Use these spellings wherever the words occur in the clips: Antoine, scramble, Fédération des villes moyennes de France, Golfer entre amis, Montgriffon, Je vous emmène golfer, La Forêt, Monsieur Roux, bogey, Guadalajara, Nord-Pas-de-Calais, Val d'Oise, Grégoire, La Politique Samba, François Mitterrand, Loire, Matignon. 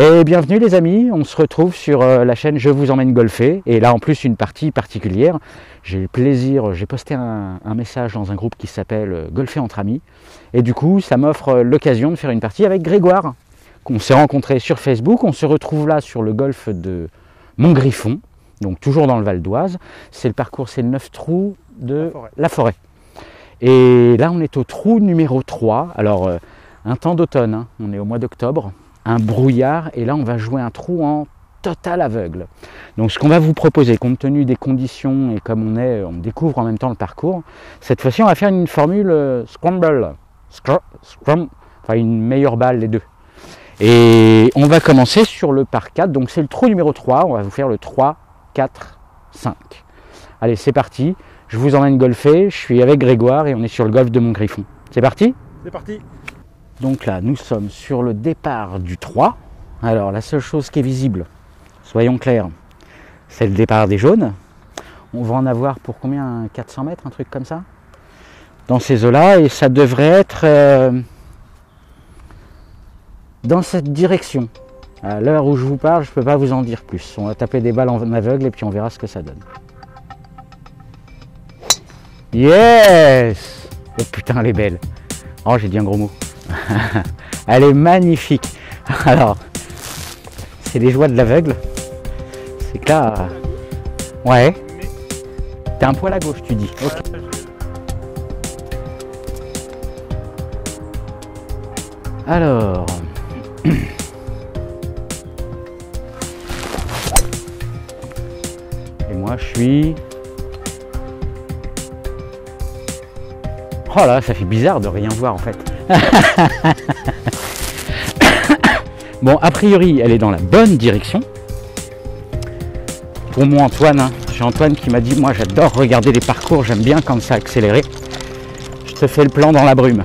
Et bienvenue les amis, on se retrouve sur la chaîne Je vous emmène golfer, et là en plus une partie particulière. J'ai le plaisir, j'ai posté un message dans un groupe qui s'appelle Golfer entre amis, et du coup ça m'offre l'occasion de faire une partie avec Grégoire, qu'on s'est rencontré sur Facebook. On se retrouve là sur le golfe de Montgriffon, donc toujours dans le Val d'Oise. C'est le parcours, c'est le 9 trous de la forêt. Et là on est au trou numéro 3, alors un temps d'automne, hein. On est au mois d'octobre. Un brouillard, et là on va jouer un trou en total aveugle. Donc ce qu'on va vous proposer, compte tenu des conditions et comme on découvre en même temps le parcours, cette fois-ci on va faire une formule scramble, enfin une meilleure balle les deux. Et on va commencer sur le par 4, donc c'est le trou numéro 3, on va vous faire le 3, 4, 5. Allez c'est parti, je vous emmène golfer, je suis avec Grégoire et on est sur le golfe de Montgriffon. C'est parti ? C'est parti. Donc là, nous sommes sur le départ du 3. Alors, la seule chose qui est visible, soyons clairs, c'est le départ des jaunes. On va en avoir pour combien, 400 mètres, un truc comme ça, dans ces eaux-là, et ça devrait être dans cette direction. À l'heure où je vous parle, je ne peux pas vous en dire plus. On va taper des balles en aveugle et puis on verra ce que ça donne. Yes! Oh putain, elle est belle. Oh, j'ai dit un gros mot. Elle est magnifique. Alors, c'est les joies de l'aveugle. C'est que là... Ouais. T'es un poil à gauche, tu dis. Okay. Alors... Et moi, je suis... Oh là, ça fait bizarre de rien voir, en fait. Bon, a priori elle est dans la bonne direction pour moi. Antoine, hein. J'ai Antoine qui m'a dit, moi j'adore regarder les parcours, j'aime bien quand ça a accéléré, je te fais le plan dans la brume.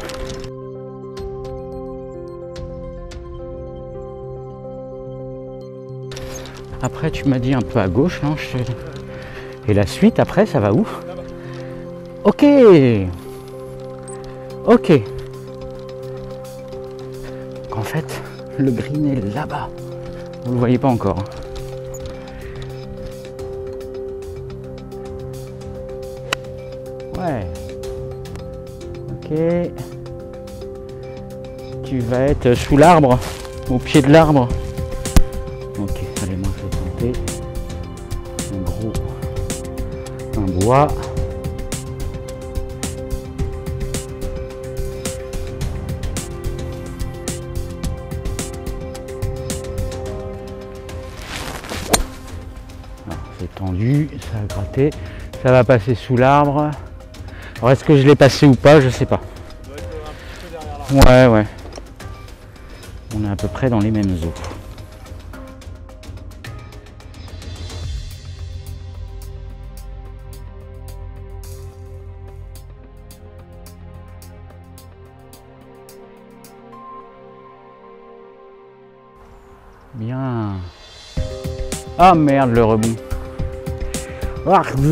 Après tu m'as dit un peu à gauche, hein, et la suite après ça va où? Ok, ok. En fait, le green est là-bas. Vous ne le voyez pas encore. Ouais. Ok. Tu vas être sous l'arbre, au pied de l'arbre. Ok, allez, moi je vais tenter. Un gros. Un bois. Tendu, ça va gratter, ça va passer sous l'arbre. Alors est-ce que je l'ai passé ou pas, je sais pas. Ouais, ouais. On est à peu près dans les mêmes eaux. Bien. Ah merde, le rebond. Donc 1,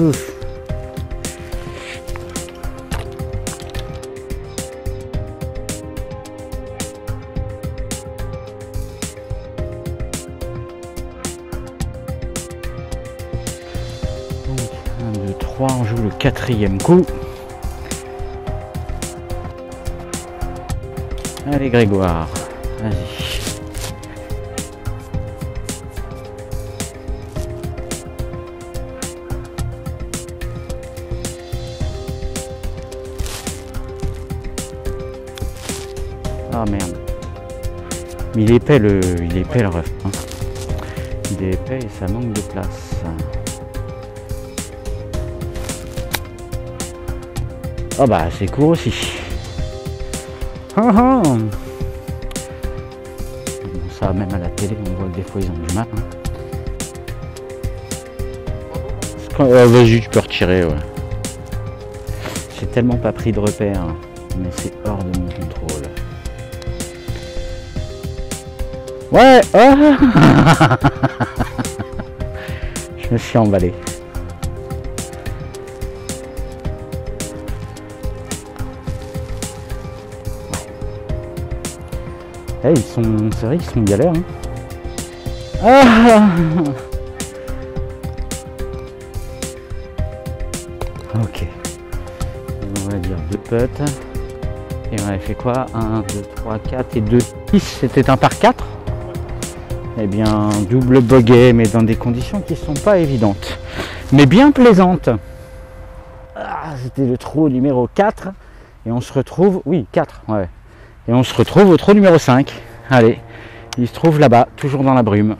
2, 3, on joue le quatrième coup. Allez Grégoire, vas-y. Ah merde, mais il est épais le rough, hein. Il est épais et ça manque de place. Ah bah c'est court aussi. Bon, ça même à la télé on voit que des fois ils ont du mal, hein. Vas-y tu peux retirer, ouais. J'ai tellement pas pris de repère, mais c'est hors de mon contrôle. Ouais, oh. Je me suis emballé. Hey, c'est vrai qu'ils sont galères, hein. Ah. Ok. On va dire 2 putts. Et on avait fait quoi? 1, 2, 3, 4 et 2, 6. C'était un par 4. Eh bien, double bogey, mais dans des conditions qui ne sont pas évidentes. Mais bien plaisantes. Ah, c'était le trou numéro 4. Et on se retrouve... Oui, 4, ouais. Et on se retrouve au trou numéro 5. Allez, il se trouve là-bas, toujours dans la brume.